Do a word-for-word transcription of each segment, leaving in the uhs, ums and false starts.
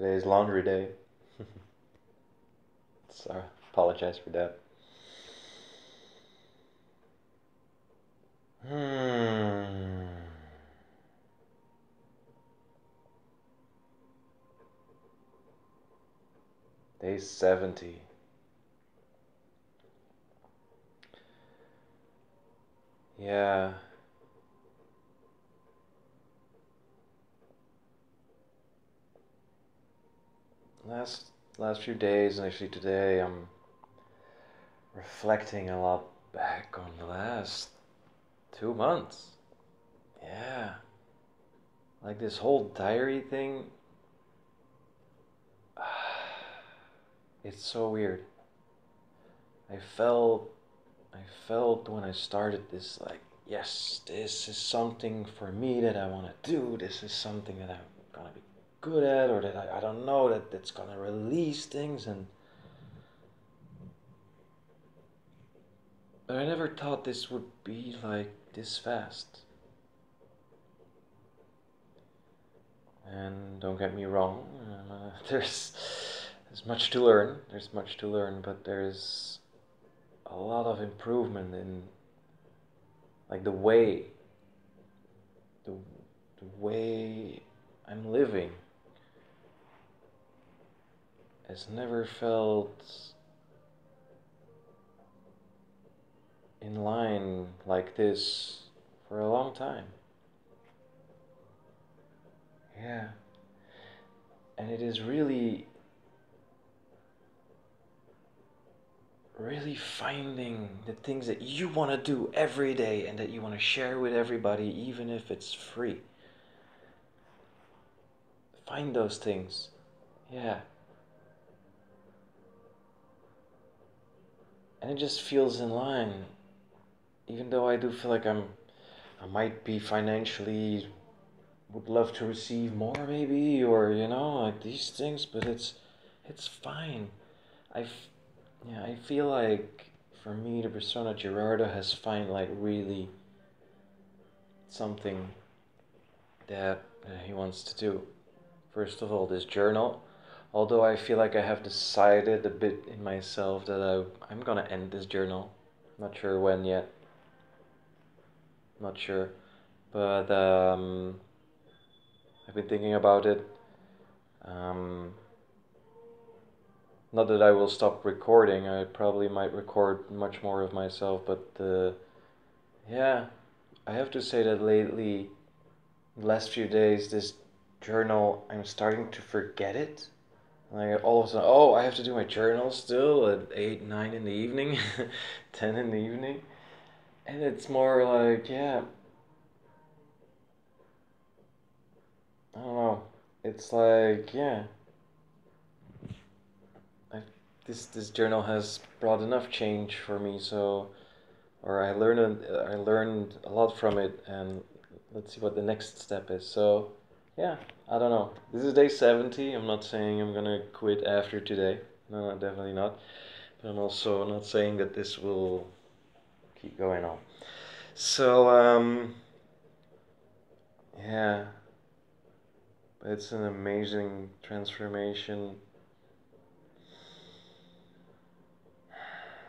Today's laundry day. Sorry, apologize for that. Hmm. Day seventy. Yeah. Last last few days, and actually today, I'm reflecting a lot back on the last two months. Yeah. Like this whole diary thing. It's so weird. I felt I felt when I started this, like, yes, this is something for me that I want to do. This is something that I'm going to be good at, or that I, I don't know, that that's going to release things. And but I never thought this would be like this fast. And don't get me wrong, uh, there's, there's much to learn. There's much to learn, but there's a lot of improvement in, like, the way, the, the way I'm living has never felt in line like this for a long time. Yeah, and it is really really finding the things that you want to do every day and that you want to share with everybody, even if it's free. Find those things. Yeah. And it just feels in line. Even though I do feel like I'm, I might be financially, would love to receive more maybe, or, you know, like these things, but it's, it's fine. I've, Yeah, I feel like, for me, the persona Gerardo has found, like, really something that he wants to do. First of all, this journal. Although I feel like I have decided a bit in myself that I, I'm gonna end this journal. Not sure when yet. Not sure. But, um, I've been thinking about it. Um... Not that I will stop recording, I probably might record much more of myself, but uh, yeah, I have to say that lately, the last few days, this journal, I'm starting to forget it. Like, all of a sudden, oh, I have to do my journal still at eight, nine in the evening, ten in the evening, and it's more like, yeah, I don't know, it's like, yeah. This, this journal has brought enough change for me, so, or I learned I learned a lot from it, and let's see what the next step is. So, yeah, I don't know. This is day seventy. I'm not saying I'm gonna quit after today. No, no, definitely not. But I'm also not saying that this will keep going on. So, um, yeah, it's an amazing transformation.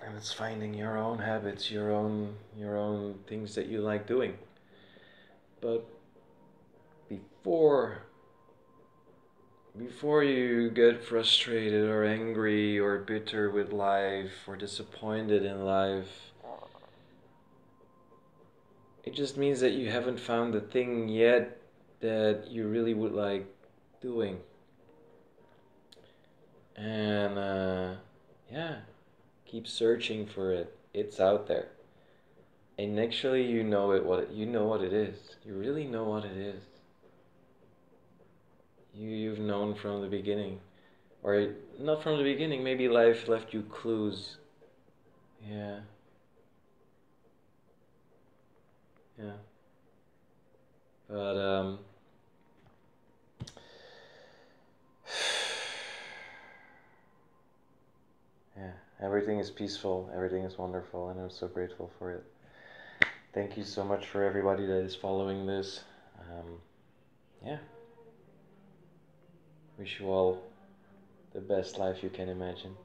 And it's finding your own habits, your own your own things that you like doing. But before before you get frustrated or angry or bitter with life or disappointed in life, it just means that you haven't found the thing yet that you really would like doing. And uh, yeah. Keep searching for it. It's out there, and actually, you know it. What it, you know what it is. You really know what it is. You you've known from the beginning, or not from the beginning. Maybe life left you clues. Yeah. Yeah. But um. yeah. Everything is peaceful, everything is wonderful, and I'm so grateful for it. Thank you so much for everybody that is following this. Um, yeah. wish you all the best life you can imagine.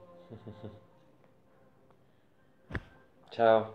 Ciao.